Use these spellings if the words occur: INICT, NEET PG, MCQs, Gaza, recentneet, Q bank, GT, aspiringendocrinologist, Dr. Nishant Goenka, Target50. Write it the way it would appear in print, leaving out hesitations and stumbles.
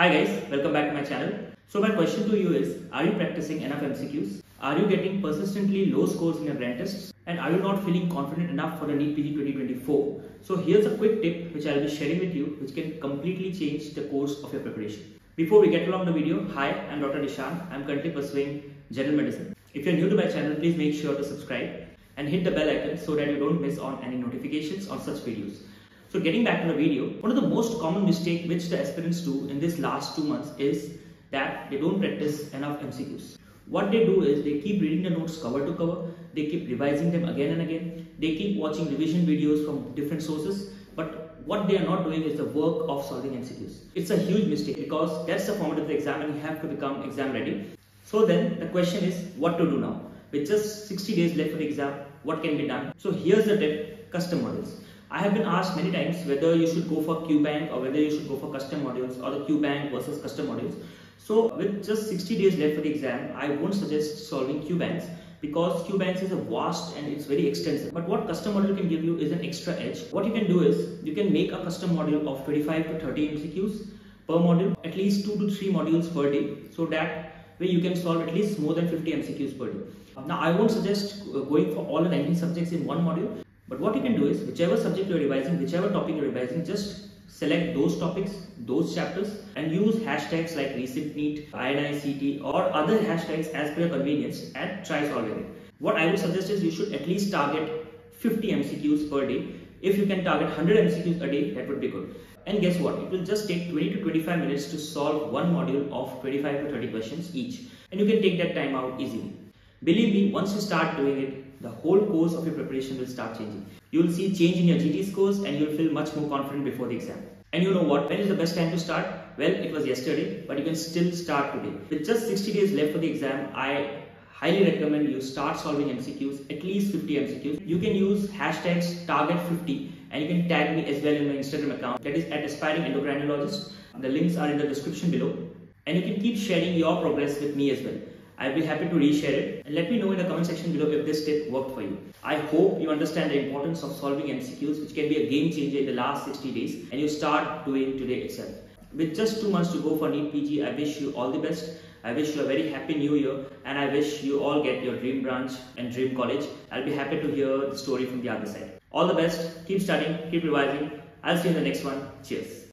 Hi guys, welcome back to my channel. So my question to you is, are you practicing enough MCQs? Are you getting persistently low scores in your grand tests? And are you not feeling confident enough for the NEET PG 2024? So here's a quick tip which I'll be sharing with you, which can completely change the course of your preparation. Before we get along the video, hi, I'm Dr. Nishant. I'm currently pursuing general medicine. If you're new to my channel, please make sure to subscribe and hit the bell icon so that you don't miss on any notifications on such videos. So getting back to the video, one of the most common mistake which the aspirants do in this last 2 months is that they don't practice enough MCQs. What they do is they keep reading the notes cover to cover, they keep revising them again and again, they keep watching revision videos from different sources, but what they are not doing is the work of solving MCQs. It's a huge mistake because that's the format of the exam and you have to become exam ready. So then the question is what to do now? With just 60 days left for the exam, what can be done? So here's the tip, custom models. I have been asked many times whether you should go for Q bank or whether you should go for custom modules or the Q bank versus custom modules. So with just 60 days left for the exam, I won't suggest solving Q banks because Q banks is a vast and it's very extensive. But what custom module can give you is an extra edge. What you can do is you can make a custom module of 25 to 30 MCQs per module, at least 2 to 3 modules per day, so that where you can solve at least more than 50 MCQs per day. Now I won't suggest going for all the 19 subjects in one module. But what you can do is, whichever subject you're revising, whichever topic you're revising, just select those topics, those chapters and use hashtags like recentneet, INICT or other hashtags as per your convenience and try solving it. What I would suggest is you should at least target 50 MCQs per day. If you can target 100 MCQs a day, that would be good. And guess what? It will just take 20 to 25 minutes to solve one module of 25 to 30 questions each. And you can take that time out easily. Believe me, once you start doing it, the whole course of your preparation will start changing. You will see change in your GT scores and you will feel much more confident before the exam. And you know what? When is the best time to start? Well, it was yesterday, but you can still start today. With just 60 days left for the exam, I highly recommend you start solving MCQs, at least 50 MCQs. You can use hashtags Target50 and you can tag me as well in my Instagram account, that is at aspiringendocrinologist. The links are in the description below. And you can keep sharing your progress with me as well. I'll be happy to reshare it and let me know in the comment section below if this tip worked for you. I hope you understand the importance of solving MCQs, which can be a game changer in the last 60 days and you start doing today itself. With just 2 months to go for NEET PG, I wish you all the best. I wish you a very happy new year and I wish you all get your dream branch and dream college. I'll be happy to hear the story from the other side. All the best, keep studying, keep revising. I'll see you in the next one. Cheers.